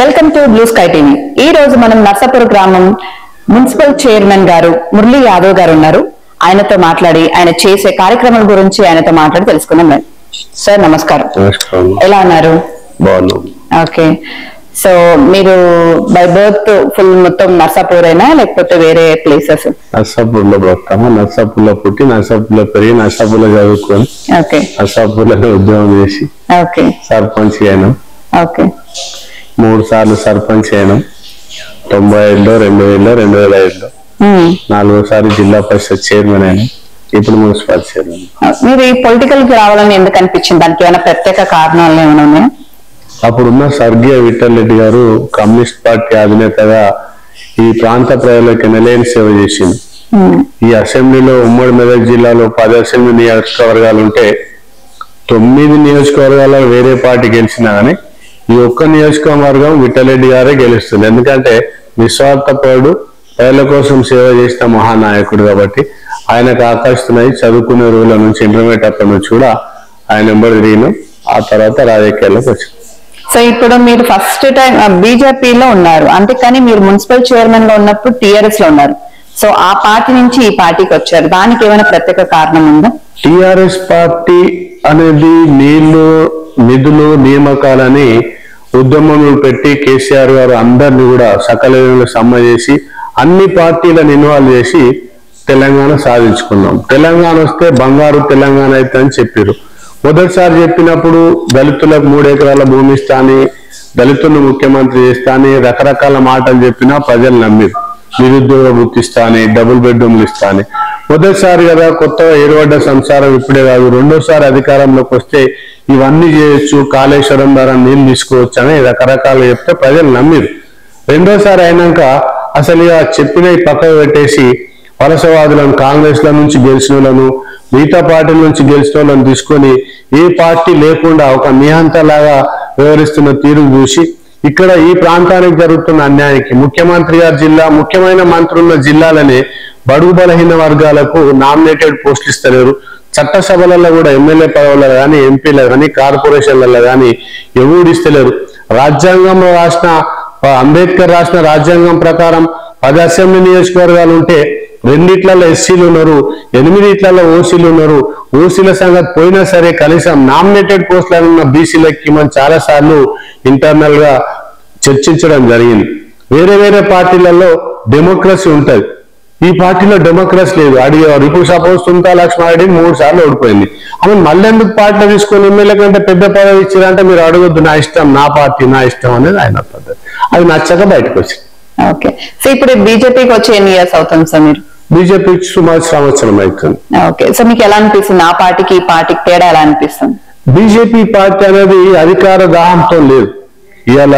Welcome to blue sky TV. ఈ రోజు మనం నర్సాపూర్ గ్రామం మున్సిపల్ చైర్మన్ గారు మురళీ యాదవ్ గారు ఉన్నారు. ఆయనతో మాట్లాడి ఆయన చేసే కార్యక్రమాల గురించి ఆయనతో మాట్లాడి తెలుసుకున్నాం. సార్ నమస్కారం. ఎలా ఉన్నారు? ఓకే. సో మీరు బై బర్త్ ఫుల్ మొత్తం నర్సాపూర్ అయినా లేకపోతే వేరే ప్లేసెస్? నర్సాపూర్ లో పుట్టాము, నర్సాపూర్ లో పుట్టి నర్సాపూర్ లో పెరిగి నర్సాపూర్ లో చదువుకొని నర్సాపూర్ లో ఉద్యోగం చేసి సర్పంచ్ అయినా, 3 సార్లు సర్పంచ్ అయినాం. 95లో, 2000లో, 2005లో, 4వ సారి జిల్లా పరిషత్ చైర్మన్ అయినా, ఇప్పుడు మున్సిపల్ చైర్మన్. మీరు ఈ పొలిటికల్ కి రావాలని ఎందుకు అనిపించింది? దానికి ఏమైనా ప్రత్యేక కారణాలు ఏమైనా ఉన్నాయా? అప్పుడున్న స్వర్గీయ విఠల్ రెడ్డి గారు కమ్యూనిస్ట్ పార్టీ అధినేతగా ఈ ప్రాంత ప్రజలకు ఎనలేని సేవ చేసింది. ఈ అసెంబ్లీలో ఉమ్మడి మెదక్ జిల్లాలో 10 అసెంబ్లీ నియోజకవర్గాలు ఉంటే 9 నియోజకవర్గాల వేరే పార్టీ గెలిచినా గానీ ఈ ఒక్క నియోజకవర్గం విఠలరెడ్డి గారే గెలుస్తుంది. ఎందుకంటే నిస్వార్థపరుడు, ప్రజల కోసం సేవ చేసిన మహానాయకుడు. కాబట్టి ఆయనకు ఆకర్షితున్నాయి. చదువుకునే రోజుల నుంచి, ఇంటర్మీడియట్ అప్పటి నుంచి కూడా ఆయన ఎంబర్ తిరిగినాం. ఆ తర్వాత రాజకీయాల్లోకి వచ్చింది. సో ఇప్పుడు మీరు ఫస్ట్ టైం బీజేపీలో ఉన్నారు అంటే, కానీ మీరు మున్సిపల్ చైర్మన్ లో ఉన్నప్పుడు టీఆర్ఎస్ లో ఉన్నారు. సో ఆ పార్టీ నుంచి ఈ పార్టీకి వచ్చారు. దానికి ఏమైనా ప్రత్యేక కారణం ఉందా? టిఆర్ఎస్ పార్టీ అనేది నీళ్లు, నిధులు, నియామకాలని ఉద్యమంలో పెట్టి కేసీఆర్ గారు అందరినీ కూడా సకలంలో సమ్మె చేసి అన్ని పార్టీలను ఇన్వాల్వ్ చేసి తెలంగాణ సాధించుకున్నాం. తెలంగాణ వస్తే బంగారు తెలంగాణ అయితే అని చెప్పారు. మొదటిసారి చెప్పినప్పుడు దళితులకు 3 ఎకరాల భూమి ఇస్తా అని, దళితులను ముఖ్యమంత్రి చేస్తా అని రకరకాల మాటలు చెప్పినా ప్రజలు నమ్మారు. నిరుద్యోగ వృత్తి ఇస్తా అని, డబుల్ బెడ్రూమ్లు ఇస్తా అని. మొదటిసారి కదా, కొత్తగా ఏర్పడ్డ సంసారం ఇప్పుడే కాదు. 2వ సారి అధికారంలోకి వస్తే ఇవన్నీ చేయొచ్చు, కాళేశ్వరం ద్వారా నీళ్లు తీసుకోవచ్చు అని రకరకాలు చెప్తే ప్రజలు నమ్మిరు. 2వ సారి అయినాక అసలు ఇక చెప్పినవి పక్కకు పెట్టేసి వలసవాదులను, కాంగ్రెస్ ల నుంచి గెలిచిన వాళ్ళను, మిగతా పార్టీల నుంచి గెలిచిన వాళ్ళను తీసుకొని ఏ పార్టీ లేకుండా ఒక నియంతలాగా వ్యవహరిస్తున్న తీరు చూసి ఇక్కడ ఈ ప్రాంతానికి జరుగుతున్న అన్యాయానికి, ముఖ్యమంత్రి గారి జిల్లా, ముఖ్యమైన మంత్రుల జిల్లాలనే బడుగు బలహీన వర్గాలకు నామినేటెడ్ పోస్టులు ఇస్తలేరు. చట్టసభలలో కూడా ఎమ్మెల్యే పదవులలో కానీ, ఎంపీలో కానీ, కార్పొరేషన్లలో కానీ ఎవడిస్తలేరు. రాజ్యాంగంలో రాసిన, అంబేద్కర్ రాసిన రాజ్యాంగం ప్రకారం 10 అసెంబ్లీ నియోజకవర్గాలు ఉంటే 2లలో ఎస్సీలు ఉన్నారు, 8లలో ఓసీలు ఉన్నారు. ఓసీల సంగతి పోయినా సరే కనీసం నామినేటెడ్ పోస్టులను ఉన్న బీసీలకి మనం చాలా సార్లు ఇంటర్నల్ గా చర్చించడం జరిగింది. వేరే వేరే పార్టీలలో డెమోక్రసీ ఉంటుంది, ఈ పార్టీలో డెమోక్రసీ లేదు. అడిగేవారు. ఇప్పుడు సపోజ్ సుంతా లక్ష్మారెడ్డి 3 సార్లు ఓడిపోయింది. ఆమె మళ్ళీ ఎందుకు పార్టీ తీసుకొని ఎమ్మెల్యే కంటే పెద్ద పదవి ఇచ్చారంటే మీరు అడగొద్దు, నా ఇష్టం, నా పార్టీ, నా ఇష్టం అనేది ఆయన పద్ధతి. అది నచ్చక బయటకు వచ్చింది. ఓకే. సో ఇప్పుడు బీజేపీకి వచ్చి ఎన్ని ఇయర్స్ అవుతుంది సార్? మీరు బీజేపీకి సుమారు సంవత్సరం అవుతుంది. ఓకే. సో మీకు ఎలా అనిపిస్తుంది? ఆ పార్టీకి ఈ పార్టీకి తేడా ఎలా అనిపిస్తుంది? బీజేపీ పార్టీ అనేది అధికార దాహంతో లేదు. ఇవాళ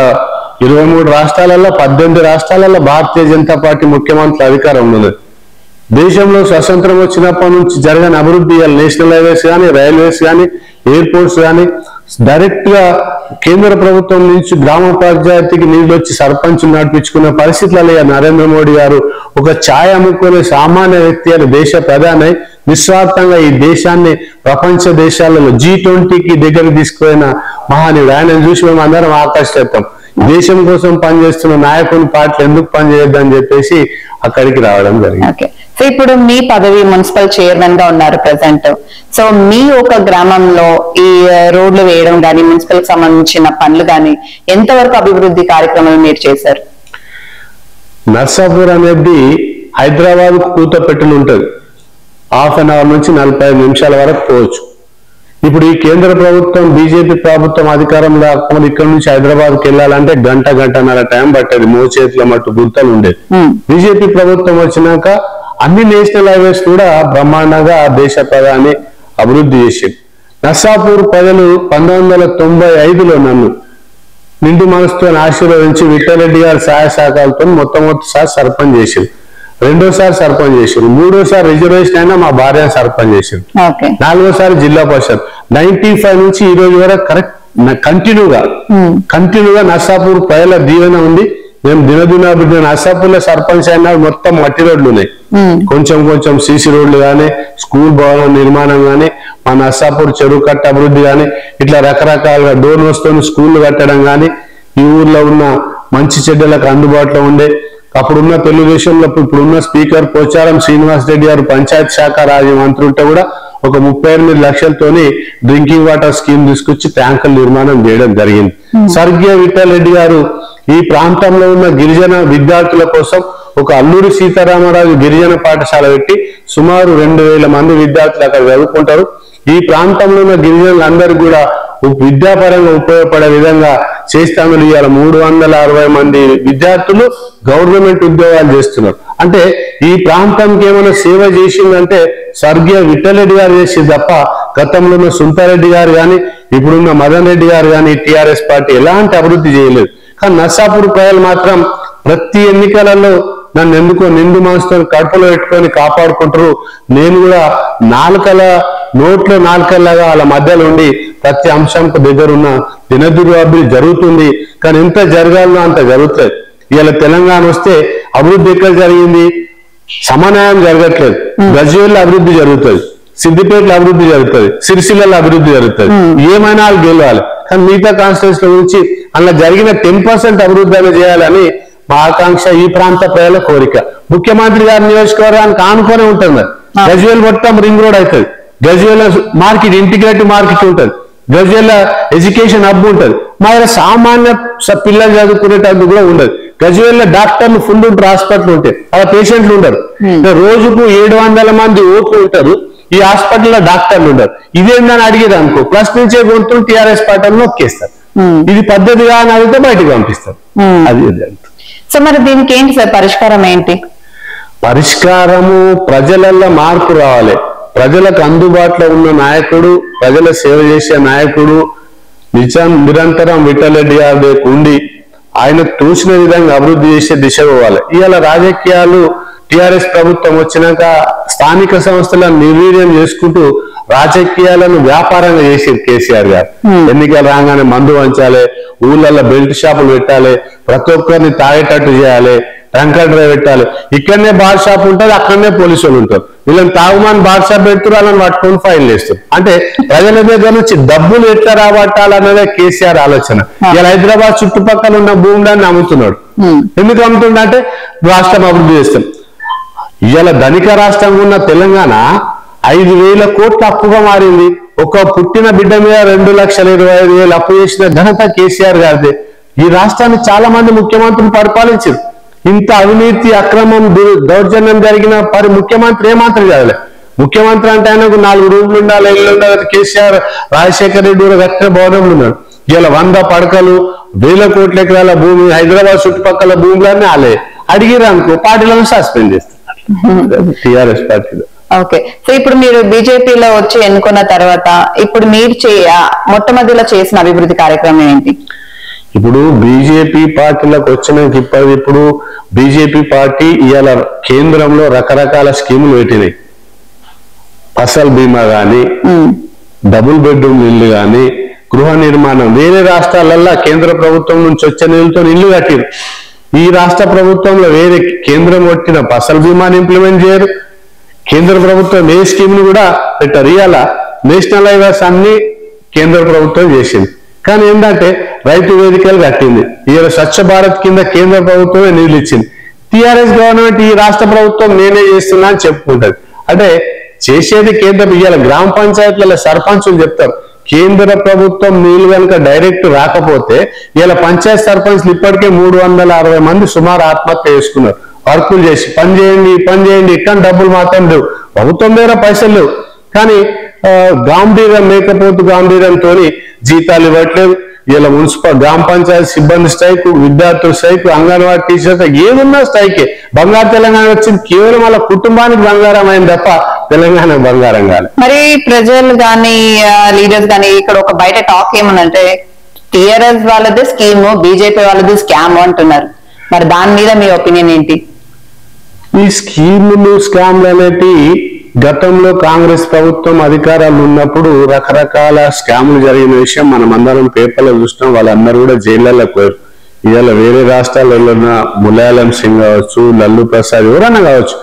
23 రాష్ట్రాలలో, 18 రాష్ట్రాలలో భారతీయ జనతా పార్టీ ముఖ్యమంత్రి అధికారం ఉన్నది. దేశంలో స్వతంత్రం వచ్చినప్పటి నుంచి జరగని అభివృద్ధి, నేషనల్ హైవేస్ కానీ, రైల్వేస్ కానీ, ఎయిర్పోర్ట్స్ కానీ, డైరెక్ట్ గా కేంద్ర ప్రభుత్వం నుంచి గ్రామ పంచాయతీకి నీళ్ళు వచ్చి సర్పంచ్ నడిపించుకున్న పరిస్థితులలో నరేంద్ర మోడీ గారు ఒక ఛాయ అమ్ముకునే సామాన్య వ్యక్తి అని దేశ ప్రధాని నిస్వార్థంగా ఈ దేశాన్ని ప్రపంచ దేశాలలో G20కి దగ్గర తీసుకుపోయిన మహానీయుడు. ఆయన చూసి మేము అందరం ఆకర్షిస్తాం. దేశం కోసం పనిచేస్తున్న నాయకుని పార్టీలు ఎందుకు పనిచేయద్దని చెప్పేసి అక్కడికి రావడం జరిగింది. సో ఇప్పుడు మీ పదవి మున్సిపల్ చైర్మన్ గా ఉన్నారు ప్రజెంట్. సో మీ ఒక గ్రామంలో ఈ రోడ్లు వేయడం గానీ, మున్సిపల్ కి సంబంధించిన పనులు గానీ, ఎంతవరకు అభివృద్ధి కార్యక్రమాలు మీరు చేశారు? నర్సాపూర్ అనేది హైదరాబాద్ కూతపెట్టలు ఉంటది. 1/2 అవర్ నుంచి 45 నిమిషాల వరకు పోవచ్చు. ఇప్పుడు ఈ కేంద్ర ప్రభుత్వం, బీజేపీ ప్రభుత్వం అధికారంలో రాకముందు ఇక్కడ నుంచి హైదరాబాద్కి వెళ్ళాలంటే గంటన్నర టైం పట్టేది. మోచేతుల మట్టు గుర్తలు ఉండేది. బీజేపీ ప్రభుత్వం వచ్చినాక అన్ని నేషనల్ హైవేస్ కూడా బ్రహ్మాండంగా దేశ ప్రధాని అభివృద్ధి చేసింది. నర్సాపూర్ ప్రజలు 1995లో నన్ను నిండు మనసుతో ఆశీర్వదించి విఠలరెడ్డి గారి సహాయ సహకారాలతో మొట్టమొదటిసారి సర్పంచ్ చేసింది. 2వ సారి సర్పంచ్ చేసింది. 3వ సారి రిజర్వేషన్ అయినా మా భార్య సర్పంచ్ చేసింది. 4వ సారి జిల్లా పరిషత్. 95 నుంచి ఈ రోజు వరకు కరెక్ట్ కంటిన్యూగా నర్సాపూర్ ప్రజల దీవెన ఉంది. మేము దినదినాభివృద్ధి. నర్సాపూర్ లో సర్పంచ్ అయినా మొత్తం మట్టి రోడ్లు ఉన్నాయి. కొంచెం సీసీ రోడ్లు కానీ, స్కూల్ భవనం నిర్మాణం కానీ, మా నర్సాపూర్ చెరువు కట్ట అభివృద్ధి కానీ, ఇట్లా రకరకాలుగా డోర్ వస్తున్న స్కూళ్లు కట్టడం కానీ, ఊర్లో ఉన్న మంచి చెడ్డలకు అందుబాటులో ఉండే అప్పుడున్న తెలుగుదేశంలో ఇప్పుడున్న స్పీకర్ పోచారం శ్రీనివాస్ రెడ్డి గారు పంచాయత్ శాఖ రాజ్య మంత్రి ఉంటే కూడా ఒక 38 లక్షలతోని డ్రింకింగ్ వాటర్ స్కీమ్ తీసుకొచ్చి ట్యాంకుల నిర్మాణం చేయడం జరిగింది. స్వర్గీయ విఠల్ రెడ్డి గారు ఈ ప్రాంతంలో ఉన్న గిరిజన విద్యార్థుల కోసం ఒక అల్లూరి సీతారామరాజు గిరిజన పాఠశాల పెట్టి సుమారు 2000 మంది విద్యార్థులు అక్కడ చదువుకుంటారు. ఈ ప్రాంతంలో ఉన్న గిరిజనులందరూ కూడా విద్యాపరంగా ఉపయోగపడే విధంగా చేస్తామని ఇవాళ 360 మంది విద్యార్థులు గవర్నమెంట్ ఉద్యోగాలు చేస్తున్నారు. అంటే ఈ ప్రాంతానికి ఏమైనా సేవ చేసిందంటే స్వర్గీయ విఠల్ రెడ్డి గారు చేసేది తప్ప గతంలో ఉన్న సుంతారెడ్డి గారు కానీ ఇప్పుడున్న మదన్ రెడ్డి గారు కానీ టీఆర్ఎస్ పార్టీ ఎలాంటి అభివృద్ధి చేయలేదు. కానీ నర్సాపూర్ ప్రజలు మాత్రం ప్రతి ఎన్నికలలో నన్ను ఎందుకో నిండు మనసుతో కడుపులో పెట్టుకొని కాపాడుకుంటారు, నేను కూడా నోట్లో నాలుకల్లాగా వాళ్ళ మధ్యలో ఉండి ప్రతి అంశంకు దగ్గర ఉన్న దినదుర్వాభివృద్ధి జరుగుతుంది. కానీ ఎంత జరగాలో అంత జరుగుతుంది. ఇవాళ తెలంగాణ వస్తే అభివృద్ధి ఎక్కడ జరిగింది? సమన్వయం జరగట్లేదు. గజ్వేల్లో అభివృద్ధి జరుగుతుంది, సిద్దిపేటలో అభివృద్ధి జరుగుతుంది, సిరిసిల్లలో అభివృద్ధి జరుగుతుంది. ఏమైనా వాళ్ళు గెలవాలి, కానీ మిగతా కాన్స్టిట్యూన్సీల గురించి అలా జరిగిన 10% అభివృద్ధి చేయాలని మా ఆకాంక్ష, ఈ ప్రాంత ప్రజల కోరిక. ముఖ్యమంత్రి గారి నియోజకవర్గానికి ఆనుకొని ఉంటుంది. గజ్వేల్ మొత్తం రింగ్ రోడ్ అవుతుంది, గజ్వేల్ మార్కెట్ ఇంటిగ్రేటెడ్ మార్కెట్ ఉంటుంది, గజ్వేల్ ఎడ్యుకేషన్ హబ్ ఉంటుంది. మా దగ్గర సామాన్య పిల్లలు చదువుకునేటప్పుడు కూడా ఉండదు. గజ్వేల్ డాక్టర్లు ఫుల్ ఉంటారు, హాస్పిటల్ ఉంటాయి, అలా పేషెంట్లు ఉండరు. రోజుకు 700 మంది ఓట్లు ఉంటారు, ఈ హాస్పిటల్లో డాక్టర్లు ఉండరు. ఇదేందని అడిగేది అనుకో, ప్లస్ నుంచే గొంతులు టీఆర్ఎస్ పార్టీని నొక్కేస్తారు. ఇది పద్ధతిగా అని అడిగితే బయటకు పంపిస్తారు. అది సో మరి దీనికి ఏంటి సార్ పరిష్కారం? ఏంటి పరిష్కారము? ప్రజలల్లో మార్పు రావాలి. ప్రజలకు అందుబాటులో ఉన్న నాయకుడు, ప్రజల సేవ చేసే నాయకుడు నిరంతరం విఠల్ రెడ్డి గారి ఉండి ఆయన తోచిన విధంగా అభివృద్ధి చేసే దిశ పోవాలి. ఇవాళ రాజకీయాలు టిఆర్ఎస్ ప్రభుత్వం వచ్చినాక స్థానిక సంస్థలను నిర్వీర్యం చేసుకుంటూ రాజకీయాలను వ్యాపారంగా చేసేది కేసీఆర్ గారు. ఎన్నికలు రాగానే మందు వంచాలి, ఊళ్ళల్లో బెల్ట్ షాపులు పెట్టాలి, ప్రతి ఒక్కరిని తాగేటట్టు చేయాలి, టంకర్ డ్రైవ్ పెట్టాలి. ఇక్కడనే బార్ షాప్ ఉంటుంది, అక్కడనే పోలీసు వాళ్ళు ఉంటారు. వీళ్ళని తాగుమని బార్ షాప్ పెడుతున్నారు, వాళ్ళని పట్టుకొని ఫైన్ వేస్తారు. అంటే ప్రజల దగ్గర నుంచి డబ్బులు ఎట్లా రాబట్టాలన్నదే కేసీఆర్ ఆలోచన. ఇలా హైదరాబాద్ చుట్టుపక్కల ఉన్న భూములను అమ్ముతున్నాడు. ఎందుకు అమ్ముతుండ అంటే రాష్ట్రం అభివృద్ధి చేస్తాం. ఇవాళ ధనిక రాష్ట్రంగా ఉన్న తెలంగాణ 5,000 కోట్ల అప్పుగా మారింది. ఒక పుట్టిన బిడ్డ మీద 2,25,000 అప్పు చేసిన ఘనత కేసీఆర్ గారిదే. ఈ రాష్ట్రాన్ని చాలా మంది ముఖ్యమంత్రులు పరిపాలించారు. ఇంత అవినీతి, అక్రమం, దౌర్జన్యం జరిగిన ముఖ్యమంత్రి ఏ మంత్రి కాదులే. ముఖ్యమంత్రి అంటే ఆయనకు 4 రూములు ఉండాలి, ఇల్లు ఉండాలి. కేసీఆర్ రాజశేఖర్ రెడ్డి కూడా కట్టిన భవనంలో ఉన్నాడు. ఇలా 100 పడకలు, 1,000 కోట్ల ఎకరాల భూమి, హైదరాబాద్ చుట్టుపక్కల భూములన్నీ ఆలే. అడిగిరా అనుకో, పార్టీలను సస్పెండ్ చేస్తారు టీఆర్ఎస్ పార్టీలో. ఓకే, సో ఇప్పుడు మీరు బీజేపీలో వచ్చి ఎన్నుకున్న తర్వాత ఇప్పుడు మీరు మొట్టమొదటిలో చేసిన అభివృద్ధి కార్యక్రమం ఏంటి? ఇప్పుడు బీజేపీ పార్టీలకు వచ్చినాక ఇప్పుడు బీజేపీ పార్టీ ఇవాళ కేంద్రంలో రకరకాల స్కీములు పెట్టినాయి. ఫసల్ బీమా గాని, డబుల్ బెడ్రూమ్ ఇల్లు గాని, గృహ నిర్మాణం. వేరే రాష్ట్రాలల్లో కేంద్ర ప్రభుత్వం నుంచి వచ్చే నీళ్ళతో ఇల్లు కట్టిరు. ఈ రాష్ట్ర ప్రభుత్వంలో వేరే కేంద్రం కొట్టిన ఫసల్ బీమాని ఇంప్లిమెంట్ చేయరు. కేంద్ర ప్రభుత్వం ఏ స్కీమ్ ను కూడా పెట్టారు. ఇవాళ నేషనల్ హైవేస్ అన్ని కేంద్ర ప్రభుత్వం చేసింది. కానీ ఏంటంటే రైతు వేదికలు కట్టింది. ఇవాళ స్వచ్ఛ భారత్ కింద కేంద్ర ప్రభుత్వమే నిధులు ఇచ్చింది. టీఆర్ఎస్ గవర్నమెంట్ ఈ రాష్ట్ర ప్రభుత్వం నేనే చేస్తున్నా అని చెప్పుకుంటది. అంటే చేసేది కేంద్రం. ఇవాళ గ్రామ పంచాయతీల సర్పంచులు చెప్తారు, కేంద్ర ప్రభుత్వం నీళ్లు కనుక డైరెక్ట్ రాకపోతే ఇవాళ పంచాయత్ సర్పంచ్లు ఇప్పటికే 360 మంది సుమారు ఆత్మహత్య చేసుకున్నారు. వర్కులు చేసి పని చేయండి ఇక్కడ డబ్బులు మాత్రం లేవు, ప్రభుత్వం దగ్గర పైసలు లేవు. కానీ గాంభీర్యం లేకపోతే గాంభీర్యంతో జీతాలు ఇవ్వట్లేదు. ఇలా మున్సిపల్ గ్రామ పంచాయతీ సిబ్బంది స్ట్రైక్, విద్యార్థులు స్ట్రైక్, అంగన్వాడీ టీచర్స్ ఏమున్నా స్ట్రైకే. బంగారు తెలంగాణ వచ్చింది కేవలం వాళ్ళ కుటుంబానికి బంగారం అయింది తప్ప తెలంగాణ బంగారం కాదు. మరి ప్రజలు కానీ లీడర్స్ కానీ ఇక్కడ ఒక బయట టాక్ ఏమనంటే టీఆర్ఎస్ వాళ్ళది స్కీము, బీజేపీ వాళ్ళది స్కామ్ అంటున్నారు. మరి దాని మీద మీ ఒపీనియన్ ఏంటి? ఈ స్కీములు స్కామ్లు అనేటి గతంలో కాంగ్రెస్ ప్రభుత్వం అధికారాలు ఉన్నప్పుడు రకరకాల స్కాములు జరిగిన విషయం మనం అందరం పేపర్లో చూసినాం. వాళ్ళందరూ కూడా జైళ్ళలో పోయారు. ఇవాళ వేరే రాష్ట్రాలలో ఉన్న ములాయం సింగ్ కావచ్చు, లల్లు ప్రసాద్ ఎవరన్నా కావచ్చు.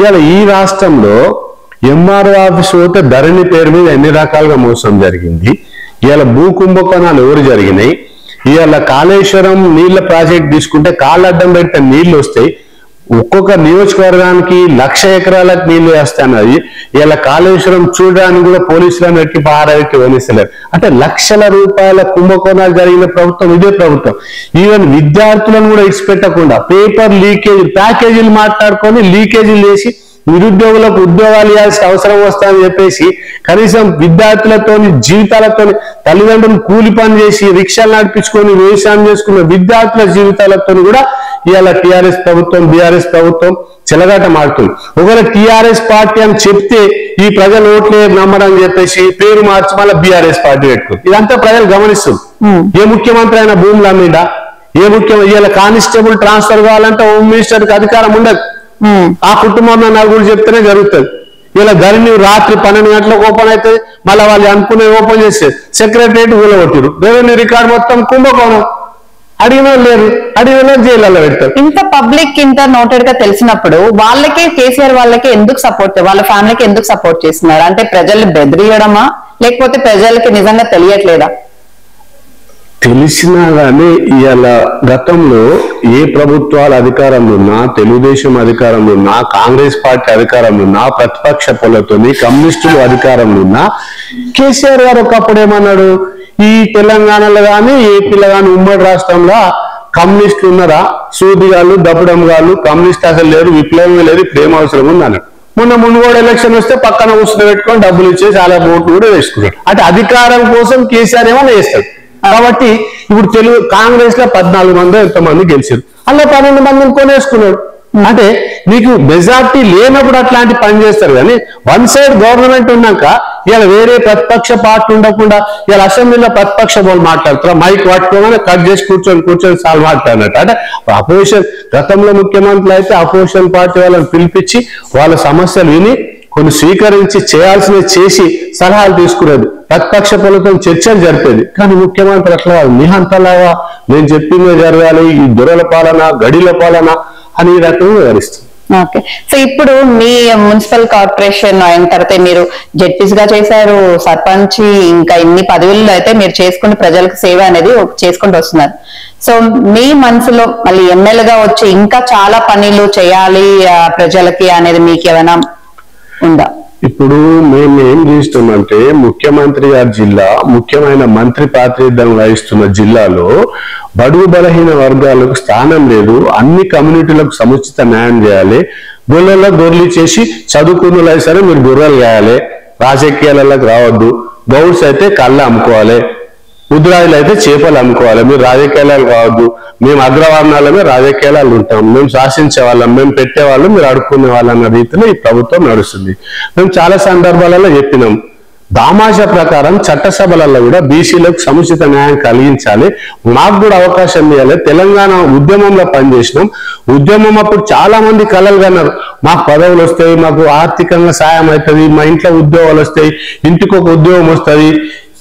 ఇవాళ ఈ రాష్ట్రంలో ఎంఆర్ఓ ఆఫీస్ పోతే ధరణి పేరు మీద ఎన్ని రకాలుగా మోసం జరిగింది. ఇవాళ భూ కుంభకోణాలు ఎవరు జరిగినాయి, ఇయాల కాళేశ్వరం నీళ్ల ప్రాజెక్ట్ తీసుకుంటే కాళ్ళ అడ్డం పెడితే నీళ్లు వస్తాయి. ఒక్కొక్క నియోజకవర్గానికి 1,00,000 ఎకరాలకు నీళ్లు వేస్తాయి. ఇలా కాళేశ్వరం చూడడానికి కూడా పోలీసులను ఎట్టి పారాకి వదిలేసలేరు. అంటే లక్షల రూపాయల కుంభకోణాలు జరిగిన ప్రభుత్వం ఇదే ప్రభుత్వం. ఈవెన్ విద్యార్థులను కూడా ఇచ్చిపెట్టకుండా పేపర్ లీకేజ్ ప్యాకేజీలు మాట్లాడుకొని లీకేజీలు చేసి నిరుద్యోగులకు ఉద్యోగాలు ఇవ్వాల్సిన అవసరం వస్తుందని చెప్పేసి కనీసం విద్యార్థులతో జీవితాలతో తల్లిదండ్రులు కూలి పని చేసి రిక్షాలు నడిపించుకొని వ్యవసాయం చేసుకున్న విద్యార్థుల జీవితాలతో కూడా ఇవాళ టీఆర్ఎస్ ప్రభుత్వం బీఆర్ఎస్ ప్రభుత్వం చెలగాట మారుతుంది. ఒకవేళ టీఆర్ఎస్ పార్టీ అని చెప్తే ఈ ప్రజలు ఓట్లే నమ్మరని చెప్పేసి పేరు మార్చి మళ్ళీ బీఆర్ఎస్ పార్టీ పెట్టుకుంది. ఇదంతా ప్రజలు గమనిస్తుంది. ఏ ముఖ్యమంత్రి అయినా భూముల మీద ఏ ముఖ్యమంత్రి ఇవాళ కానిస్టేబుల్ ట్రాన్స్ఫర్ కావాలంటే హోమ్ మినిస్టర్ కి అధికారం ఉండదు. ఆ కుటుంబంలో నలుగురు చెప్తేనే జరుగుతుంది. ఇలా గరిని రాత్రి 12 గంటలకు ఓపెన్ అయితే మళ్ళీ వాళ్ళు అనుకునే ఓపెన్ చేస్తే సెక్రటరేట్ కూలగొట్టారు. రెవెన్యూ రికార్డు మొత్తం కుంభకోణం. అడిగిన లేరు, అడిగిన జైలలో పెడతారు. ఇంత పబ్లిక్ ఇంత నోటెడ్ గా తెలిసినప్పుడు వాళ్ళకే కేసీఆర్ వాళ్ళకే ఎందుకు సపోర్ట్, వాళ్ళ ఫ్యామిలీకి ఎందుకు సపోర్ట్ చేస్తున్నారు? అంటే ప్రజలు బెదిరియడమా లేకపోతే ప్రజలకి నిజంగా తెలియట్లేదా? తెలిసినా గానీ ఇలా గతంలో ఏ ప్రభుత్వాలు అధికారంలో ఉన్నా, తెలుగుదేశం అధికారంలో ఉన్నా, కాంగ్రెస్ పార్టీ అధికారంలో ఉన్నా, ప్రతిపక్ష పొలతోని కమ్యూనిస్టులు అధికారంలో ఉన్నా కేసీఆర్ గారు ఒకప్పుడు ఏమన్నాడు? ఈ తెలంగాణలో కానీ ఏపీలో కానీ ఉమ్మడి రాష్ట్రంలో కమ్యూనిస్టులు ఉన్నారా? సూదిగాళ్ళు దబ్బడంగాళ్ళు కమ్యూనిస్ట్ అసలు లేరు, విప్లవం లేదు, ప్రేమ అవసరం ఉంది అన్నాడు. మొన్న కూడా ఎలక్షన్ వస్తే పక్కన కూర్చుని పెట్టుకొని డబ్బులు ఇచ్చేసి అలా ఓట్లు కూడా వేసుకున్నాడు. అంటే అధికారం కోసం కేసీఆర్ ఏమన్నా చేస్తాడు. కాబట్టి ఇప్పుడు తెలుగు కాంగ్రెస్ లో 14 మంది ఎంతమంది గెలిచారు, అలా 12 మందిని కొనేసుకున్నాడు. అంటే నీకు మెజార్టీ లేనప్పుడు అట్లాంటి పని చేస్తారు. కానీ వన్ సైడ్ గవర్నమెంట్ ఉన్నాక ఇలా వేరే ప్రతిపక్ష పార్టీ ఉండకుండా ఇలా అసెంబ్లీలో ప్రతిపక్ష వాళ్ళు మాట్లాడుతారు, మైక్ పట్టుకోగానే కట్ చేసి కూర్చొని సార్లు మాట్లాడినట్టు. అంటే అపోజిషన్ గతంలో ముఖ్యమంత్రులు అయితే అపోజిషన్ పార్టీ వాళ్ళని పిలిపించి వాళ్ళ సమస్యలు విని కొన్ని స్వీకరించి చేయాల్సినవి చేసి సలహాలు తీసుకునేది, ప్రతిపక్ష పనులతో చర్చలు జరిపేది. కానీ ముఖ్యమంత్రి అట్లా నిహంతలాగా నేను చెప్పిందే జరగాలి, ఈ దొరల పాలన గడిల పాలన అని ఈ రకంగా వివరిస్తుంది. ఓకే, సో ఇప్పుడు మీ మున్సిపల్ కార్పొరేషన్ అయిన తర్వాత మీరు జడ్పీస్ గా చేశారు, సర్పంచ్, ఇంకా ఇన్ని పదవుల్లో అయితే మీరు చేసుకుంటూ ప్రజలకు సేవ అనేది చేసుకుంటూ వస్తున్నారు. సో మీ మనసులో మళ్ళీ ఎమ్మెల్యేగా వచ్చి ఇంకా చాలా పనులు చేయాలి ప్రజలకి అనేది మీకు ఏమైనా ఉందా? ఇప్పుడు మేము ఏం చేస్తున్నామంటే ముఖ్యమంత్రి గారి జిల్లా ముఖ్యమైన మంత్రి ప్రాతినిధ్యం వహిస్తున్న జిల్లాలో బడుగు బలహీన వర్గాలకు స్థానం లేదు, అన్ని కమ్యూనిటీలకు సముచిత న్యాయం చేయాలి. గొర్రెల్లో గొర్రెలు చేసి చదువుకున్నలా సరే మీరు గొర్రెలు కాయాలి, రాజకీయాలకు రావద్దు. గౌడ్స్ అయితే కళ్ళు అమ్ముకోవాలి, ముద్రాయిలు అయితే చేపలు అమ్ముకోవాలి, మీరు రాజకీయాలు రావద్దు. మేము అగ్రవర్ణాలమే రాజకీయాలు ఉంటాం, మేము శాసించే వాళ్ళం, మేము పెట్టేవాళ్ళం, మీరు అడుక్కునే వాళ్ళు అన్న రీతిలో ఈ ప్రభుత్వం నడుస్తుంది. మేము చాలా సందర్భాలలో చెప్పినాం, దామాషా ప్రకారం చట్టసభలలో కూడా బీసీలకు సముచిత న్యాయం కలిగించాలి, మాకు కూడా అవకాశం ఇవ్వాలి. తెలంగాణ ఉద్యమంలో పనిచేసినాం, ఉద్యమం అప్పుడు చాలా మంది కలలు కన్నారు, మాకు పదవులు వస్తాయి, మాకు ఆర్థికంగా సాయం అవుతుంది, మా ఇంట్లో ఉద్యోగాలు వస్తాయి, ఇంటికి ఒక ఉద్యోగం వస్తుంది,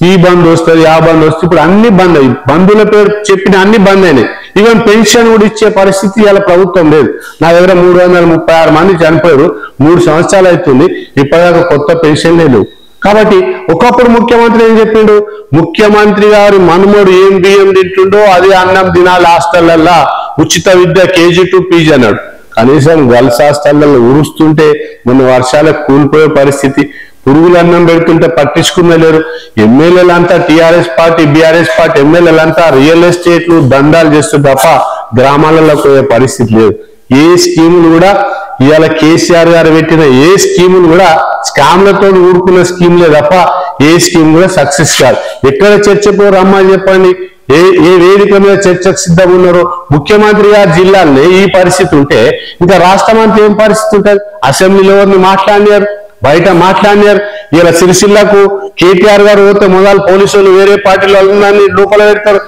ఈ బంద్ వస్తుంది, ఆ బంద్ వస్తుంది. ఇప్పుడు అన్ని బంద్ అయ్యి బంధుల పేరు చెప్పిన అన్ని బంద్ అయినాయి. ఈవెన్ పెన్షన్ కూడా ఇచ్చే పరిస్థితి ఇలా ప్రభుత్వం లేదు. నా దగ్గర 336 మంది చనిపోయారు, 3 సంవత్సరాలు అవుతుంది, ఇప్పటిదాకా కొత్త పెన్షన్ లేదు. కాబట్టి ఒకప్పుడు ముఖ్యమంత్రి ఏం చెప్పిండు? ముఖ్యమంత్రి గారు మనుమడు ఏం బియ్యం తింటుండో అది అన్నం తినాలి, హాస్టళ్లల్లా ఉచిత విద్య KG to PG అన్నాడు. కనీసం గర్ల్స్ హాస్టళ్లలో ఉరుస్తుంటే మొన్న వర్షాలకు కూలిపోయే పరిస్థితి, పురుగులు అన్నం పెడుతుంటే పట్టించుకునే లేరు. ఎమ్మెల్యేలంతా టీఆర్ఎస్ పార్టీ బీఆర్ఎస్ పార్టీ ఎమ్మెల్యేలంతా రియల్ ఎస్టేట్లు దండాలు చేస్తూ తప్ప గ్రామాలలో పోయే పరిస్థితి లేదు. ఏ స్కీములు కూడా ఇవాళ కేసీఆర్ గారు పెట్టిన ఏ స్కీములు కూడా స్కామ్లతో ఊడుకున్న స్కీమ్లే తప్ప ఏ స్కీమ్ కూడా సక్సెస్ కాదు. ఎక్కడ చర్చకు రమ్మని చెప్పండి, ఏ ఏ వేదిక మీద చర్చకు సిద్ధంగా ఉన్నారో. ముఖ్యమంత్రి గారి జిల్లాలో ఈ పరిస్థితి ఉంటే ఇంకా రాష్ట్రం అంతా ఏం పరిస్థితి ఉంటుంది? అసెంబ్లీలో మాట్లాడినారు, బయట మాట్లాడినారు. ఇలా సిరిసిల్లకు KTR గారు పోతే మొదలు పోలీసులు వేరే పార్టీలో లోపల పెడతారు,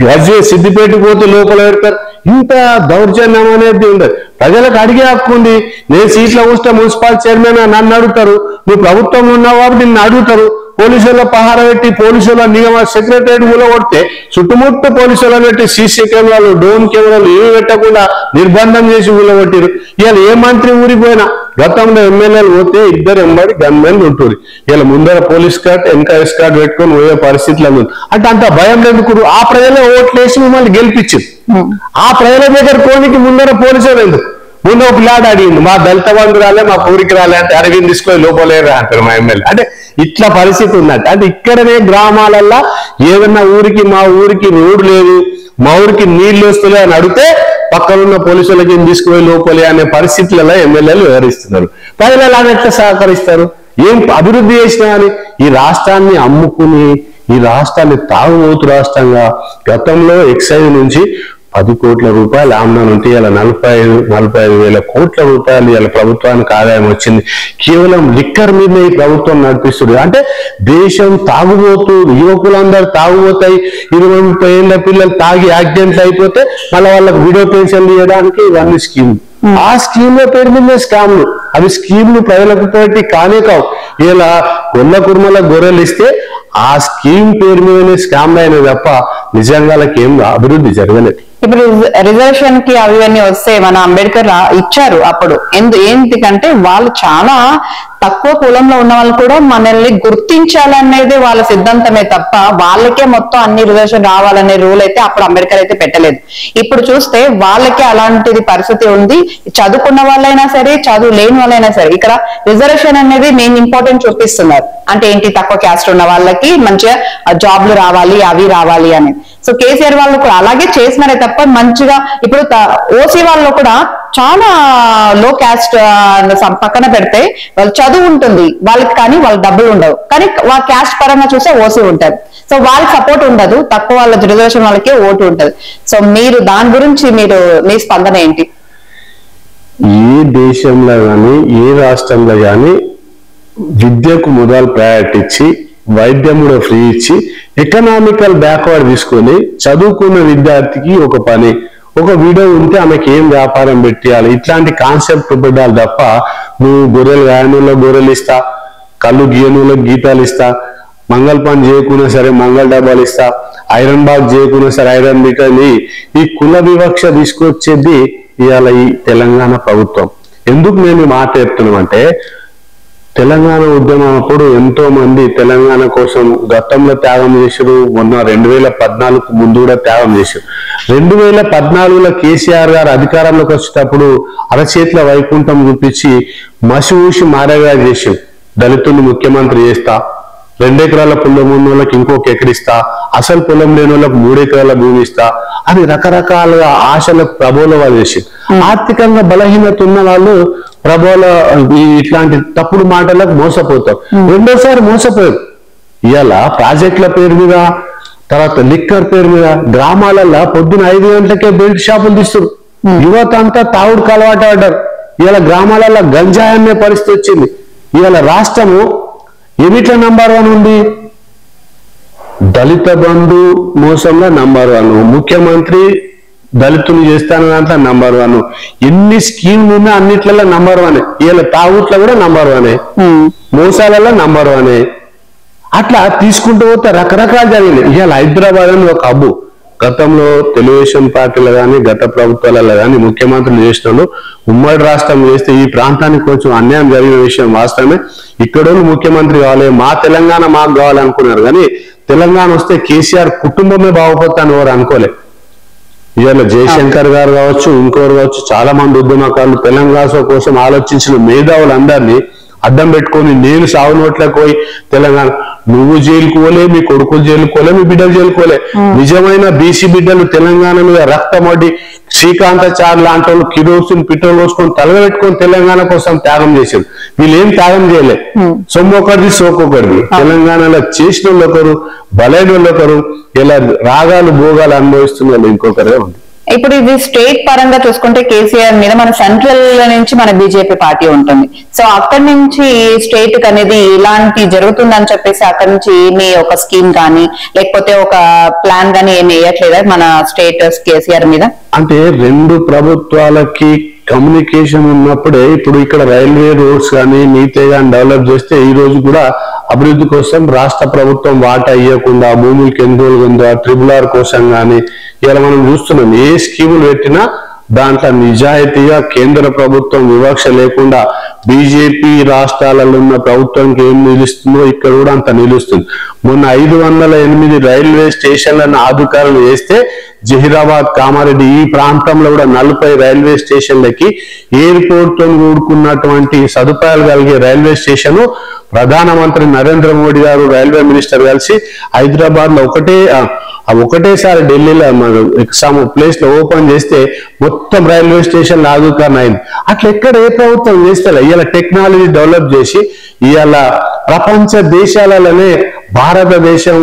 గ్రాడ్యుయేట్ సిద్దిపేటకు పోతే లోపల పెడతారు. ఇంత దౌర్జన్యం అనేది ఉండదు. ప్రజలకు అడిగే హక్కు ఉంది. నేను సీట్లో కూర్చో మున్సిపల్ చైర్మన్ నన్ను అడుగుతారు, నువ్వు ప్రభుత్వంలో ఉన్నావు కాబట్టి నిన్ను అడుగుతారు. పోలీసుల్లో పహారా పెట్టి పోలీసుల నియమ సెక్రటరేట్ కూడా కొడితే చుట్టుముట్టు పోలీసులను పెట్టి సీసీ కెమెరాలు డ్రోన్ కెమెరాలు ఏమి పెట్టకుండా నిర్బంధం చేసి కూడా కొట్టారు. ఇవాళ ఏ మంత్రి ఊరిపోయినా గతంలో ఎమ్మెల్యేలు పోతే ఇద్దరు ఎంబడి గన్మెన్లు ఉంటుంది. ఇలా ముందర పోలీస్ కార్డ్ వెనక ఎస్కార్డ్ పెట్టుకొని పోయే పరిస్థితులు అందుకు అంటే అంత భయం ఎందుకు? ఆ ప్రజలే ఓట్లేసి మిమ్మల్ని గెలిపించింది. ఆ ప్రజల దగ్గర కోనికి ముందర పోలీసే ఎందుకు? ముందు ఒక పిల్లాడు అడిగింది, మా దళిత బంధు రాలే, మా ఊరికి రాలే అంటే అరవింద్ తీసుకొని లోపలేరా అంటారు మా ఎమ్మెల్యే. అంటే ఇట్లా పరిస్థితి ఉందంటే అంటే ఇక్కడనే గ్రామాలల్లో ఏదన్నా ఊరికి మా ఊరికి రోడ్డు లేదు, మా ఊరికి నీళ్లు వస్తులే అని అడిగితే పక్కనున్న పోలీసు వాళ్ళకి ఏం తీసుకుపోయి లోపలే అనే పరిస్థితులలో ఎమ్మెల్యేలు వివరిస్తున్నారు. ప్రజలు అలానే ఎట్లా సహకరిస్తారు? ఏం అభివృద్ధి చేసినా అని ఈ రాష్ట్రాన్ని అమ్ముకుని ఈ రాష్ట్రాన్ని తాగుబోతు రాష్ట్రంగా గతంలో ఎక్సైజ్ నుంచి 10 కోట్ల రూపాయలు ఆమదానం ఉంటే ఇలా 45,000 కోట్ల రూపాయలు ఇలా ప్రభుత్వానికి ఆదాయం వచ్చింది. కేవలం లిక్కర్ మీద ఈ ప్రభుత్వం నడిపిస్తుంది. అంటే దేశం తాగుబోతు యువకులందరూ తాగుబోతాయి. 20-30 ఏళ్ల పిల్లలు తాగి యాక్సిడెంట్లు అయిపోతే మళ్ళీ వాళ్ళకి వీడియో పెన్షన్లు ఇవ్వడానికి ఇవన్నీ స్కీమ్. ఆ స్కీమ్ల పేరు మీద స్కామ్లు, అవి స్కీమ్లు ప్రజలకు పెట్టి కానే కావు. ఇలా గొల్ల కుర్మల గొర్రెలు ఇస్తే ఆ స్కీమ్ పేరు మీదనే స్కామ్లు అయినాయి తప్ప నిజంగా ఏం అభివృద్ధి జరగలేదు. ఇప్పుడు రిజర్వేషన్ కి అవి అన్నీ వస్తే మన అంబేద్కర్ ఇచ్చారు అప్పుడు. ఏంటికంటే వాళ్ళు చాలా తక్కువ కులంలో ఉన్న వాళ్ళు కూడా మనల్ని గుర్తించాలనేది వాళ్ళ సిద్ధాంతమే తప్ప వాళ్ళకే మొత్తం అన్ని రిజర్వేషన్ రావాలనే రూల్ అయితే అప్పుడు అంబేద్కర్ అయితే పెట్టలేదు. ఇప్పుడు చూస్తే వాళ్ళకే అలాంటిది పరిస్థితి ఉంది. చదువుకున్న వాళ్ళైనా సరే, చదువు లేని వాళ్ళైనా సరే ఇక్కడ రిజర్వేషన్ అనేది మెయిన్ ఇంపార్టెంట్ చూపిస్తున్నారు. అంటే ఏంటి, తక్కువ క్యాస్ట్ ఉన్న వాళ్ళకి మంచిగా జాబ్లు రావాలి, అవి రావాలి అని. సో కేసీఆర్ వాళ్ళు కూడా అలాగే చేసినారే తప్ప మంచిగా. ఇప్పుడు ఓసీ వాళ్ళు కూడా చాలా లో క్యాస్ట్ పక్కన పెడితే వాళ్ళు చదువు ఉంటుంది వాళ్ళకి, కానీ వాళ్ళ డబ్బులు ఉండవు. కానీ వాళ్ళ క్యాస్ట్ పరంగా చూస్తే ఓసీ ఉంటుంది. సో వాళ్ళకి సపోర్ట్ ఉండదు, తక్కువ వాళ్ళ రిజర్వేషన్ వాళ్ళకే ఓటు ఉంటుంది. సో మీరు దాని గురించి మీ స్పందన ఏంటి? ఏ దేశంలో కానీ ఏ రాష్ట్రంలో కానీ విద్యకు మొదలు ప్రయారిటీ ఇచ్చి, వైద్యం కూడా ఫ్రీ ఇచ్చి, ఎకనామికల్ బ్యాక్వర్డ్ తీసుకొని చదువుకున్న విద్యార్థికి ఒక పని, ఒక వీడియో ఉంటే ఆమెకి ఏం వ్యాపారం పెట్టాలి, ఇట్లాంటి కాన్సెప్ట్ పెట్టాలి తప్ప నువ్వు గొర్రెలు గాయనుల్లో గొర్రెలు ఇస్తా, కళ్ళు గీయనుల్లో గీతాలు ఇస్తా, మంగళ పని చేయకున్నా సరే మంగళ డబ్బాలు ఇస్తా, ఐరన్ బాగ్ చేయకున్నా సరే ఐరన్ బిట్టని ఈ కుల వివక్ష తీసుకొచ్చేది ఇవాళ ఈ తెలంగాణ ప్రభుత్వం. ఎందుకు మేము మాట్లాడుతున్నామంటే తెలంగాణ ఉద్యమం అప్పుడు ఎంతో మంది తెలంగాణ కోసం గతంలో త్యాగం చేశారు. మొన్న 2014 ముందు కూడా త్యాగం చేశారు. 2014లో కేసీఆర్ గారు అధికారంలోకి వచ్చేటప్పుడు అరచేతుల వైకుంఠం చూపించి మసి ఊసి మారేగా చేశారు. దళితుల్ని ముఖ్యమంత్రి చేస్తా, 2 ఎకరాల పొలం ఉన్న వాళ్ళకి ఇంకొక ఎకరిస్తా, అసలు పొలం లేని వాళ్ళకి 3 ఎకరాల భూమి ఇస్తా అని రకరకాలుగా ఆశలకు ప్రబోలవా చేశారు. ఆర్థికంగా బలహీనత ఉన్న వాళ్ళు ప్రబోల ఇట్లాంటి తప్పుడు మాటలకు మోసపోతాం. రెండోసారి మోసపోయారు. ఇలా ప్రాజెక్టుల పేరు మీద, తర్వాత లిక్కర్ పేరు మీద గ్రామాలలో పొద్దున 5 గంటలకే బెల్ట్ షాపులు తీస్తారు. యువత అంతా తావుడుకు అలవాటు పడ్డారు. ఇలా గ్రామాలలో గంజాయి అనే పరిస్థితి వచ్చింది. ఇవాళ రాష్ట్రము ఏమిట్లా #1 ఉంది? దళిత బంధు మోసంలో #1, ముఖ్యమంత్రి దళితులు చేస్తాను దాంట్లో #1, ఎన్ని స్కీమ్లు ఉన్నా అన్నిట్లలో #1, ఇలా తాగుట్లో కూడా #1, మోసాలలో #1, అట్లా తీసుకుంటూ పోతే రకరకాలు జరిగింది. ఇవాళ హైదరాబాద్ అని ఒక హబ్బు. గతంలో తెలుగుదేశం పార్టీలో కానీ గత ప్రభుత్వాలలో కానీ ముఖ్యమంత్రులు చేసినప్పుడు ఉమ్మడి రాష్ట్రం చేస్తే ఈ ప్రాంతానికి కొంచెం అన్యాయం జరిగిన విషయం వాస్తవమే. ఇక్కడ ముఖ్యమంత్రి కావాలి, మా తెలంగాణ మాకు కావాలనుకున్నారు. కానీ తెలంగాణ వస్తే కేసీఆర్ కుటుంబమే బాగుపడతాను ఎవరు అనుకోలే. ఇవాళ జయశంకర్ గారు కావచ్చు, ఇంకోరు కావచ్చు, చాలా మంది ఉద్యమకారులు తెలంగాణ కోసం ఆలోచించిన మేధావులందరినీ అడ్డం పెట్టుకొని నేను సాగు నోట్లకు పోయి తెలంగాణ నువ్వు జైలుకోలే, మీ కొడుకులు జైలుకోలే, మీ బిడ్డలు జైలుకోలే. నిజమైన బీసీ బిడ్డలు తెలంగాణ మీద రక్తమొడ్డి శ్రీకాంతాచార్ లాంటి వాళ్ళు కిరోసిన్ పెట్రోల్ పోసుకొని తలగబెట్టుకొని తెలంగాణ కోసం త్యాగం చేశారు. వీళ్ళు ఏం త్యాగం చేయలే. సొమ్మొకరిది సోకొకరిది. తెలంగాణలో చేసిన వాళ్ళు ఒకరు, బలైన వాళ్ళు ఒకరు, ఇలా రాగాలు భోగాలు అనుభవిస్తున్న వాళ్ళు ఇంకొకరే ఉంది. ఇప్పుడు ఇది స్టేట్ పరంగా చూసుకుంటే కేసీఆర్ మీద మన సెంట్రల్ నుంచి మన బీజేపీ పార్టీ ఉంటుంది. సో అక్కడి నుంచి స్టేట్ అనేది ఇలాంటి జరుగుతుందని చెప్పేసి అక్కడి నుంచి ఏమి ఒక స్కీమ్ కానీ లేకపోతే ఒక ప్లాన్ కానీ ఏమి వేయట్లేదా మన స్టేట్ కేసీఆర్ మీద? అంటే 2 ప్రభుత్వాలకి కమ్యూనికేషన్ ఉన్నప్పుడే ఇప్పుడు ఇక్కడ రైల్వే రోడ్స్ కానీ మిగతా కానీ డెవలప్ చేస్తే ఈ రోజు కూడా అభివృద్ధి కోసం రాష్ట్ర ప్రభుత్వం వాటా ఇవ్వకుండా భూములు కింద 3R కోసం కానీ ఇలా మనం చూస్తున్నాం. ఏ స్కీములు పెట్టినా దాంట్లో నిజాయితీగా కేంద్ర ప్రభుత్వం వివక్ష లేకుండా బీజేపీ రాష్ట్రాలలో ఉన్న ప్రభుత్వానికి ఏం నిలుస్తుందో ఇక్కడ కూడా అంత నిలుస్తుంది. మొన్న 508 రైల్వే స్టేషన్లను ఆధుకరణ చేస్తే జహీరాబాద్ కామారెడ్డి ఈ ప్రాంతంలో కూడా 40 రైల్వే స్టేషన్లకి ఎయిర్పోర్ట్ తో కూడుకున్నటువంటి సదుపాయాలు కలిగే రైల్వే స్టేషన్ ప్రధానమంత్రి నరేంద్ర మోడీ గారు రైల్వే మినిస్టర్ కలిసి హైదరాబాద్ లో ఒకటేసారి ఢిల్లీలో ఎగ్జామ్ ప్లేస్ లో ఓపెన్ చేస్తే మొత్తం రైల్వే స్టేషన్ ఆధుకరణ అయింది. అట్లా ఎక్కడ ఏ ప్రభుత్వం చేస్తారు? ఇవాళ టెక్నాలజీ డెవలప్ చేసి ఇవాళ ప్రపంచ దేశాలలోనే భారతదేశం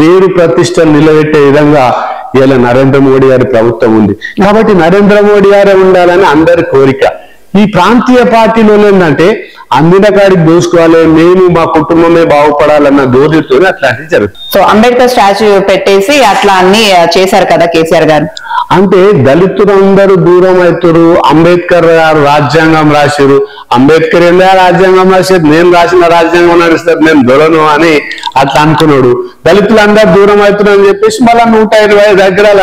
పేరు ప్రతిష్టలు నిలబెట్టే విధంగా ఇవాళ నరేంద్ర మోడీ గారి ప్రభుత్వం ఉంది. కాబట్టి నరేంద్ర మోడీ గారే ఉండాలని అందరి కోరిక. ఈ ప్రాంతీయ పార్టీలో ఏంటంటే అందిన కాడికి దోసుకోవాలి, నేను మా కుటుంబమే బాగుపడాలన్న ధోరణితో అట్లాంటివి జరుగుతుంది. సో అంబేద్కర్ స్టాచ్యూ పెట్టేసి అట్లా అన్ని చేశారు కదా కేసీఆర్ గారు. అంటే దళితులందరూ దూరం అవుతారు, అంబేద్కర్ గారు రాజ్యాంగం రాశారు, అంబేద్కర్ ఎలా రాజ్యాంగం రాశారు, నేను రాసిన రాజ్యాంగం నడుస్తారు, నేను దొరను అని అట్లా అనుకున్నాడు. దళితులందరూ దూరం అవుతున్నారు అని చెప్పేసి మళ్ళీ 120 దగ్గర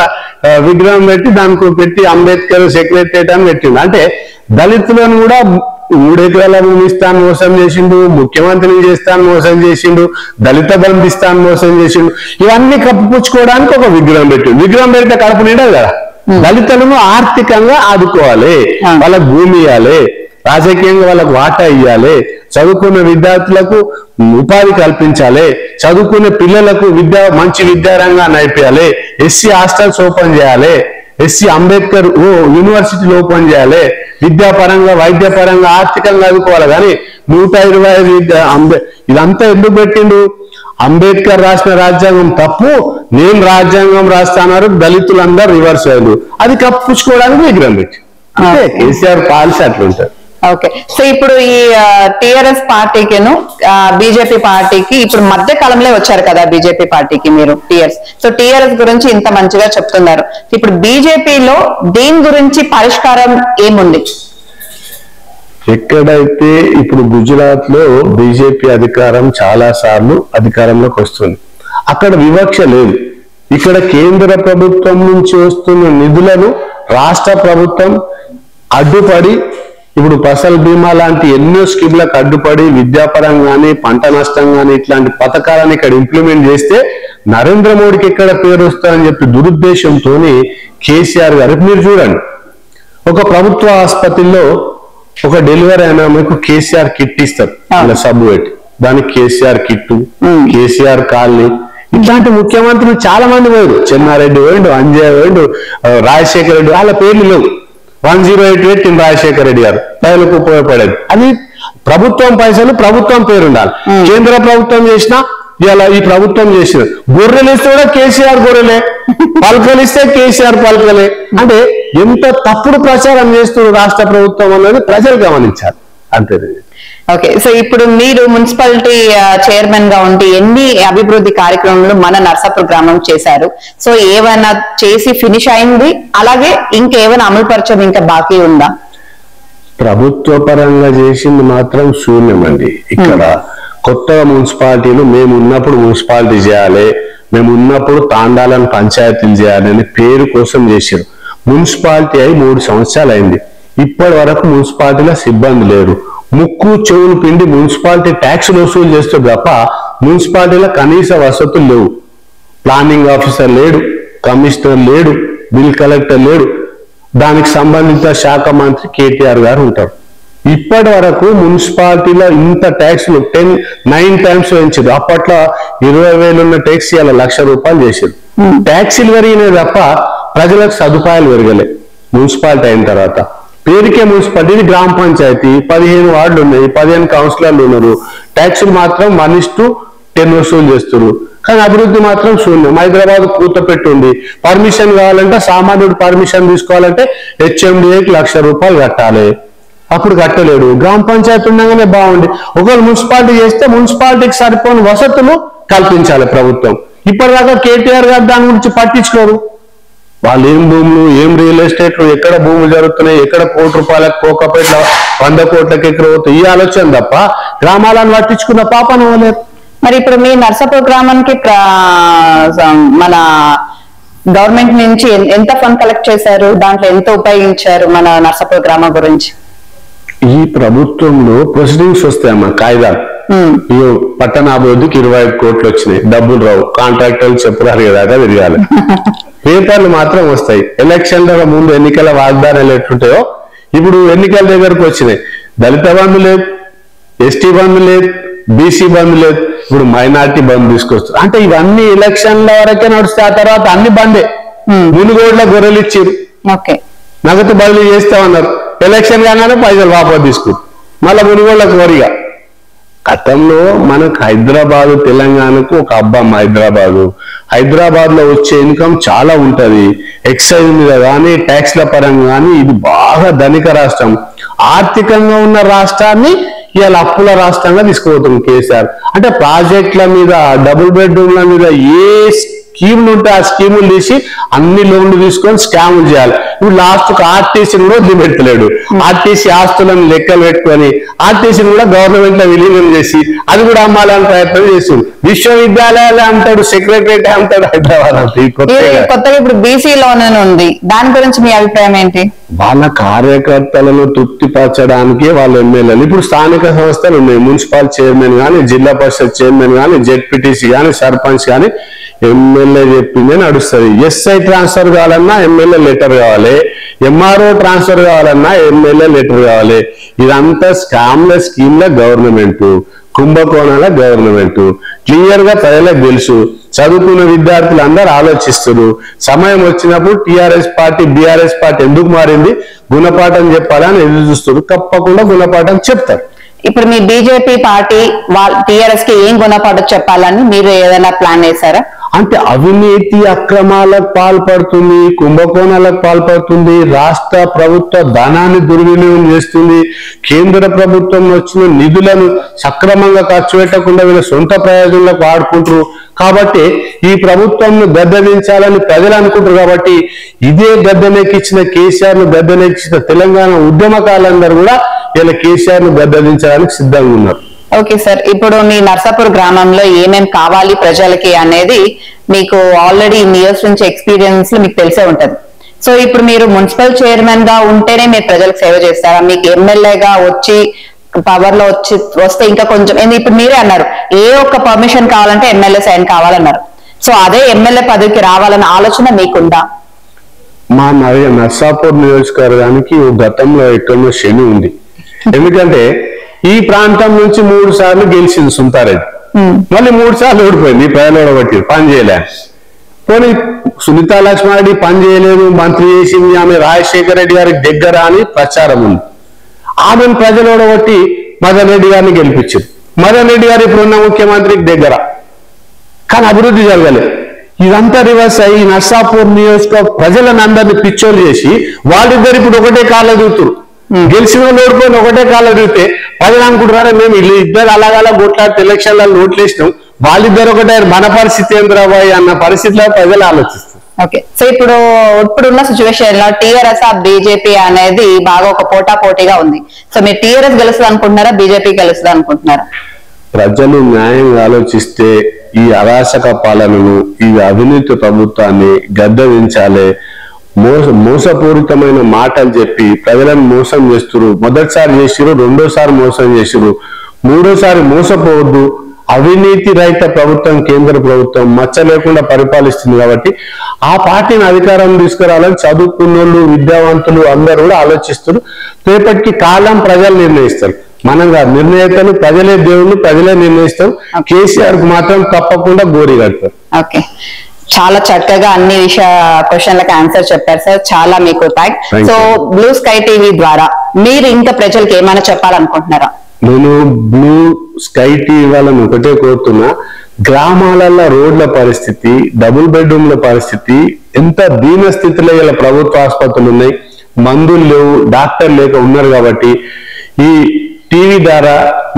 విగ్రహం పెట్టి దానికి పెట్టి అంబేద్కర్ సెక్రటరేట్ అని పెట్టిండు. అంటే దళితులను కూడా 3 ఎకరాల భూమి ఇస్తాను మోసం చేసిండు, ముఖ్యమంత్రిని చేస్తాను మోసం చేసిండు, దళిత బంధు ఇస్తాను మోసం చేసిండు, ఇవన్నీ కప్పిపుచ్చుకోవడానికి ఒక విగ్రహం పెట్టిండు. విగ్రహం పెడితే కడుపు నిండదు కదా. దళితులను ఆర్థికంగా ఆదుకోవాలి, వాళ్ళకు భూమి ఇవ్వాలి, రాజకీయంగా వాళ్ళకు వాటా ఇవ్వాలి, చదువుకున్న విద్యార్థులకు ఉపాధి కల్పించాలి, చదువుకున్న పిల్లలకు మంచి విద్యారంగాన్ని నడిపించాలి, ఎస్సీ హాస్టల్స్ ఓపెన్ చేయాలి, ఎస్సీ అంబేద్కర్ యూనివర్సిటీలు ఓపెన్ చేయాలి, విద్యాపరంగా వైద్యపరంగా ఆర్థికంగా ఆదుకోవాలి. కానీ 125 ఇదంతా ఎందుకు పెట్టిండు? అంబేద్కర్ రాసిన రాజ్యాంగం తప్పు, నేను రాజ్యాంగం రాస్తాన్నారు, దళితులందరూ రివర్స్ అయ్యారు, అది కప్పుకోవడానికి విగ్రహం పెట్టి కేసీఆర్ పాలసీ అట్లుంటారు. ఓకే, సో ఇప్పుడు ఈ టిఆర్ఎస్ పార్టీకిను బీజేపీ పార్టీకి ఇప్పుడు మధ్య కాలంలో వచ్చారు కదా బీజేపీ పార్టీకి మీరు టిఆర్ఎస్. సో టిఆర్ఎస్ గురించి ఇంత మంచిగా చెప్తున్నారు, ఇప్పుడు బీజేపీలో దీని గురించి పరిష్కారం ఏముంది? ఎక్కడైతే ఇప్పుడు గుజరాత్ లో బీజేపీ అధికారం చాలా సార్లు అధికారంలోకి వస్తుంది, అక్కడ వివక్ష లేదు. ఇక్కడ కేంద్ర ప్రభుత్వం నుంచి వస్తున్న నిధులను రాష్ట్ర ప్రభుత్వం అడ్డుపడి ఇప్పుడు ఫసల్ బీమా లాంటి ఎన్నో స్కీమ్లకు అడ్డుపడి విద్యాపరంగానే పంట నష్టం కానీ ఇట్లాంటి పథకాలను ఇక్కడ ఇంప్లిమెంట్ చేస్తే నరేంద్ర మోడీకి ఎక్కడ పేరు వస్తుందని చెప్పి దురుద్దేశంతో కేసీఆర్ గారు. మీరు చూడండి, ఒక ప్రభుత్వ ఆసుపత్రిలో ఒక డెలివరీ అయినా మీకు కేసీఆర్ కిట్ ఇస్తారు, అలా సబ్బు పెట్టి దానికి కేసీఆర్ కిట్టు, కేసీఆర్ కాలనీ, ఇట్లాంటి ముఖ్యమంత్రులు చాలా మంది పోయారు. చెన్నారెడ్డి పోయిండు, అంజయ్ పోయిండు, రాజశేఖర రెడ్డి, వాళ్ళ పేర్లు లేవు. 1088 రాజశేఖర రెడ్డి గారు ప్రజలకు ఉపయోగపడేది. అది ప్రభుత్వం పైసలు ప్రభుత్వం పేరు ఉండాలి. కేంద్ర ప్రభుత్వం చేసినా ఇలా ఈ ప్రభుత్వం చేసిన గొర్రెలు ఇస్తే కూడా కేసీఆర్ గొర్రెలే, పలకలు ఇస్తే కేసీఆర్ పలకలే. అంటే ఎంత తప్పుడు ప్రచారం చేస్తున్న రాష్ట్ర ప్రభుత్వం అనేది ప్రజలు గమనించాలి, అంతే. ఓకే, సో ఇప్పుడు మీరు మున్సిపాలిటీ చైర్మన్ గా ఉండి ఎన్ని అభివృద్ధి కార్యక్రమాలు మన నర్సాపూర్ గ్రామం చేశారు? సో ఏమైనా చేసి ఫినిష్ అయింది, అలాగే ఇంకేమైనా అమలు పరచడం ఇంకా బాకీ ఉందా? ప్రభుత్వ పరంగా చేసింది మాత్రం శూన్యమండి. ఇక్కడ కొత్తగా మున్సిపాలిటీలు మేము ఉన్నప్పుడు మున్సిపాలిటీ చేయాలి, మేము ఉన్నప్పుడు తాండాలను పంచాయతీలు చేయాలి అనే పేరు కోసం చేశారు. మున్సిపాలిటీ అయి 3 సంవత్సరాలు అయింది, ఇప్పటి వరకు మున్సిపాలిటీలో సిబ్బంది లేరు. ముక్కు చెవులు పిండి మున్సిపాలిటీ ట్యాక్సులు వసూలు చేస్తే తప్ప మున్సిపాలిటీలో కనీస వసతులు లేవు. ప్లానింగ్ ఆఫీసర్ లేడు, కమిషనర్ లేడు, బిల్ కలెక్టర్ లేడు, దానికి సంబంధిత శాఖ మంత్రి కేటీఆర్ గారు ఉంటారు. ఇప్పటి వరకు మున్సిపాలిటీలో ఇంత ట్యాక్సులు 9 times వేయించారు. అప్పట్లో 20,000 ఉన్న ట్యాక్స్ ఇలా 1,00,000 రూపాయలు చేశారు. ట్యాక్సీలు పెరిగినాయి తప్ప ప్రజలకు సదుపాయాలు పెరగలే. మున్సిపాలిటీ అయిన తర్వాత పేరుకే మున్సిపాలిటీ, ఇది గ్రామ పంచాయతీ, 15 వార్డులు ఉన్నాయి, 15 కౌన్సిలర్లు ఉన్నారు. ట్యాక్సులు మాత్రం 1:10 వసూలు చేస్తున్నారు, కానీ అభివృద్ధి మాత్రం శూన్యం. హైదరాబాద్ కూతపెట్టి ఉంది, పర్మిషన్ కావాలంటే సామాన్యుడు పర్మిషన్ తీసుకోవాలంటే HMDAకి 1,00,000 రూపాయలు కట్టాలి, అప్పుడు కట్టలేడు. గ్రామ పంచాయతీ ఉండగానే బాగుంది. ఒకవేళ మున్సిపాలిటీ చేస్తే మున్సిపాలిటీకి సరిపోని వసతులు కల్పించాలి ప్రభుత్వం. ఇప్పటిదాకా కేటీఆర్ గారు దాని గురించి పట్టించుకోరు. వాళ్ళు ఏం భూములు, ఏం రియల్ ఎస్టేట్లు, ఎక్కడ భూములు జరుగుతున్నాయి, ఎక్కడ 1 కోటి రూపాయలకు కోకపేట 100 కోట్లకి ఎక్కడ పోతాయి, ఈ ఆలోచన తప్ప గ్రామాలను పట్టించుకున్న పాపన అవ్వలేదు. మరి ఇప్పుడు మీ నర్సాపూర్ గ్రామానికి మన గవర్నమెంట్ నుంచి ఎంత ఫండ్ కలెక్ట్ చేశారు, దాంట్లో ఎంత ఉపయోగించారు మన నర్సాపూర్ గ్రామం గురించి? ఈ ప్రభుత్వంలో ప్రొసీడింగ్స్ వస్తాయమ్మా కాయిదా. ఈ పట్టణాభివృద్ధికి 25 కోట్లు వచ్చినాయి, డబ్బులు రావు, కాంట్రాక్టర్లు చెప్పారు కదా తిరగాలి, పేపర్లు మాత్రం వస్తాయి. ఎలక్షన్ల ముందు ఎన్నికల వాగ్దానాలు ఎట్లుంటాయో ఇప్పుడు ఎన్నికల దగ్గరకు వచ్చినాయి. దళిత బంధు లేదు, ఎస్టీ బంధు లేదు, బీసీ బంద్ లేదు, ఇప్పుడు మైనార్టీ బంద్ తీసుకొస్తారు. అంటే ఇవన్నీ ఎలక్షన్ల వరకే నడుస్తే ఆ తర్వాత అన్ని బందే. మునుగోడ్ల గొర్రెలు ఇచ్చారు, నగదు బదిలీ చేస్తామన్నారు, ఎలక్షన్ కాగానే పైసలు వాపసు తీసుకుంటారు, మళ్ళీ మునుగోడ్ల కోరిగా. గతంలో మనకు హైదరాబాదు తెలంగాణకు ఒక అబ్బా, హైదరాబాద్లో వచ్చే ఇన్కమ్ చాలా ఉంటుంది. ఎక్సైజ్ మీద కానీ ట్యాక్స్ల పరంగా కానీ ఇది బాగా ధనిక రాష్ట్రం. ఆర్థికంగా ఉన్న రాష్ట్రాన్ని ఇవాళ అప్పుల రాష్ట్రంగా తీసుకుపోతాం కేసీఆర్. అంటే ప్రాజెక్టుల మీద, డబుల్ బెడ్రూమ్ల మీద ఏ స్కీములు ఉంటే ఆ స్కీములు తీసి అన్ని లోన్లు తీసుకొని స్కాములు చేయాలి. ఇప్పుడు లాస్ట్ ఆర్టీసీని కూడా వదిలిపెట్టలేడు. ఆర్టీసీ ఆస్తులను లెక్కలు పెట్టుకొని ఆర్టీసీని కూడా గవర్నమెంట్ విలీనం చేసి అది కూడా అమ్మాలని ప్రయత్నం చేస్తుంది. విశ్వవిద్యాలయాలు అంటాడు, సెక్రటరేట్ అంటాడు. హైదరాబాద్ కొత్తగా ఇప్పుడు బీసీ లోన్ అని ఉంది, దాని గురించి మీ అభిప్రాయం ఏంటి? వాళ్ళ కార్యకర్తలను తృప్తిపరచడానికి వాళ్ళ ఎమ్మెల్యేలు, ఇప్పుడు స్థానిక సంస్థలు ఉన్నాయి, మున్సిపల్ చైర్మన్ కానీ, జిల్లా పరిషత్ చైర్మన్ కానీ, జెడ్పీటీసీ కానీ, సర్పంచ్ కానీ, ఎమ్మెల్యే చెప్పిందే నడుస్తుంది. ఎస్ఐ ట్రాన్స్ఫర్ కావాలన్నా ఎమ్మెల్యే లెటర్ కావాలి, ఎంఆర్ఓ ట్రాన్స్ఫర్ కావాలన్నా ఎమ్మెల్యే లెటర్ కావాలి. ఇదంతా స్కామ్ల స్కీమ్ల గవర్నమెంట్, కుంభకోణాల గవర్నమెంట్. క్లియర్ గా ప్రజలకు తెలుసు, చదువుకున్న విద్యార్థులు అందరూ ఆలోచిస్తారు. సమయం వచ్చినప్పుడు టీఆర్ఎస్ పార్టీ, బీఆర్ఎస్ పార్టీ ఎందుకు మారింది, గుణపాఠం చెప్పాలని ఎదురు చూస్తారు. తప్పకుండా గుణపాఠం చెప్తారు. ఇప్పుడు మీ బీజేపీ పార్టీ వాళ్ళ టీఆర్ఎస్ కి ఏం గుణపాఠం చెప్పాలని మీరు ఏదైనా ప్లాన్ చేశారా? అంటే అవినీతి అక్రమాలకు పాల్పడుతుంది, కుంభకోణాలకు పాల్పడుతుంది, రాష్ట్ర ప్రభుత్వ ధనాన్ని దుర్వినియోగం చేస్తుంది, కేంద్ర ప్రభుత్వం వచ్చిన నిధులను సక్రమంగా ఖర్చు పెట్టకుండా వీళ్ళ సొంత ప్రయోజనాలకు వాడుకుంటారు. కాబట్టి ఈ ప్రభుత్వంను గద్దెదించాలని ప్రజలు అనుకుంటారు. కాబట్టి ఇదే గద్దెనెక్కిచ్చిన కేసీఆర్ ను, గద్దెనెక్కిచ్చిన తెలంగాణ ఉద్యమకారులందరూ కూడా ఇలా కేసీఆర్ ను గద్దెదించడానికి సిద్ధంగా ఉన్నారు. ఓకే సార్, ఇప్పుడు మీ నర్సాపూర్ గ్రామంలో ఏమేమి కావాలి ప్రజలకి అనేది మీకు ఆల్రెడీ ఇన్ని ఇయర్స్ నుంచి ఎక్స్పీరియన్స్ మీకు తెలిసే ఉంటది. సో ఇప్పుడు మీరు మున్సిపల్ చైర్మన్ గా ఉంటేనే మీరు ప్రజలకు సేవ చేస్తారా? మీకు ఎమ్మెల్యేగా వచ్చి పవర్ లో వస్తే ఇంకా కొంచెం, ఇప్పుడు మీరే అన్నారు ఏ ఒక్క పర్మిషన్ కావాలంటే ఎమ్మెల్యే సైన్ కావాలన్నారు. సో అదే ఎమ్మెల్యే పదవికి రావాలన్న ఆలోచన మీకుందా? మా నర్సాపూర్ నియోజకవర్గానికి గతంలో ఎక్కడో శని ఉంది. ఎందుకంటే ఈ ప్రాంతం నుంచి 3 సార్లు గెలిచింది సుంతారెడ్డి, మళ్ళీ 3 సార్లు ఓడిపోయింది. ప్రజలు ఓడబట్టి పని చేయలే. పోనీ సునీతా లక్ష్మారెడ్డి పని చేయలేదు, మంత్రి చేసింది ఆమె, రాజశేఖర రెడ్డి గారికి దగ్గర అని ప్రచారం ఉంది. ఆమెను ప్రజలు ఓడబట్టి మదన్ రెడ్డి గారిని గెలిపించింది. మదన్ రెడ్డి గారు ఇప్పుడున్న ముఖ్యమంత్రికి దగ్గర, కానీ అభివృద్ధి జరగలేదు. ఇదంతా రివర్స్ అయ్యి నర్సాపూర్ నియోజక ప్రజలను అందరినీ పిచ్చోలు చేసి వాళ్ళిద్దరు ఇప్పుడు ఒకటే కాళ్ళ దూతురు, గెలిచిన ఓడిపోయిన ఒకటే కాళ్ళ దూతే. ప్రజలు అనుకుంటున్నారా మేము ఇద్దరు అలాగలా కొట్లాడితే ఎలక్షన్ల ఓట్లు వేసినాం, వాళ్ళిద్దరు ఒకటే, మన పరిస్థితి ఏంద్రాబాయి అన్న పరిస్థితిలో ప్రజలు ఆలోచిస్తారు. ఓకే, సో ఇప్పుడున్న సిచ్యువేషన్ లో టీఆర్ఎస్ బీజేపీ అనేది బాగా ఒక పోటా పోటీగా ఉంది. సో మీరు టీఆర్ఎస్ గెలుస్తుంది అనుకుంటున్నారా, బీజేపీ గెలుస్తుంది అనుకుంటున్నారా? ప్రజలు న్యాయంగా ఆలోచిస్తే ఈ అరాచక పాలనను, ఈ అవినీతి ప్రభుత్వాన్ని గద్దెదించాలి. మోసపూరితమైన మాటలు చెప్పి ప్రజలను మోసం చేస్తురు. మొదటిసారి చేసిరు, రెండోసారి మోసం చేసిరు, మూడోసారి మోసపోవద్దు. అవినీతి రహిత ప్రభుత్వం, కేంద్ర ప్రభుత్వం మచ్చ లేకుండా పరిపాలిస్తుంది. కాబట్టి ఆ పార్టీని అధికారం తీసుకురావాలని చదువుకున్నోళ్ళు, విద్యావంతులు అందరూ కూడా ఆలోచిస్తున్నారు. రేపటికి కాలం ప్రజలు నిర్ణయిస్తారు, మనం కాదు. నిర్ణయతలు ప్రజలే, దేవుళ్ళు ప్రజలే నిర్ణయిస్తారు. కేసీఆర్ కు మాత్రం తప్పకుండా గోరి కడతారు. ఓకే, చాలా చక్కగా అన్ని క్వశ్చన్లకు ఆన్సర్ చెప్పారు సార్, చాలా మీకు thanks. So blue sky TV ద్వారా మీరు ఇంకా ప్రజలకు ఏమైనా చెప్పాలనుకుంటున్నారా? నేను బ్లూ స్కై టీవీ వాళ్ళని ఒకటే కోరుతున్నా, గ్రామాలలో రోడ్ల పరిస్థితి, డబుల్ బెడ్రూమ్ల పరిస్థితి ఎంత దీన స్థితిలో గల ప్రభుత్వ ఆసుపత్రులు ఉన్నాయి, మందులు లేవు, డాక్టర్ లేక ఉన్నారు. కాబట్టి ఈ టీవీ ద్వారా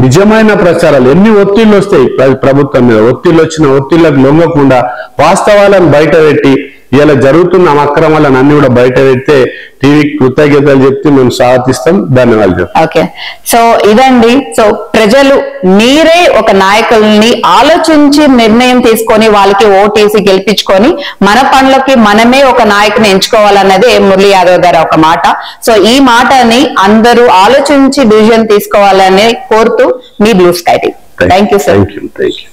నిజమైన ప్రచారాలు, ఎన్ని ఒత్తిళ్లు వస్తాయి ప్రభుత్వం మీద, ఒత్తిళ్లు వచ్చిన ఒత్తిళ్లకు లొంగకుండా వాస్తవాలను బయట పెట్టి ఇలా జరుగుతున్న అక్రమాలన్నీ కూడా బయటపెడితే టీవీ కృతజ్ఞతలు చెప్తే మనం సాధిస్తాం. ధన్యవాదాలు. ఓకే, సో ఇదండి. సో ప్రజలు మీరే ఒక నాయకుల్ని ఆలోచించి నిర్ణయం తీసుకొని వాళ్ళకి ఓటేసి గెలిపించుకొని మన పనులకి మనమే ఒక నాయకుని ఎంచుకోవాలన్నదే మురళీ యాదవ్ గారి ఒక మాట. సో ఈ మాటని అందరూ ఆలోచించి డిసిజన్ తీసుకోవాలని కోరుతూ మీ blue sky TV. Thank you sir.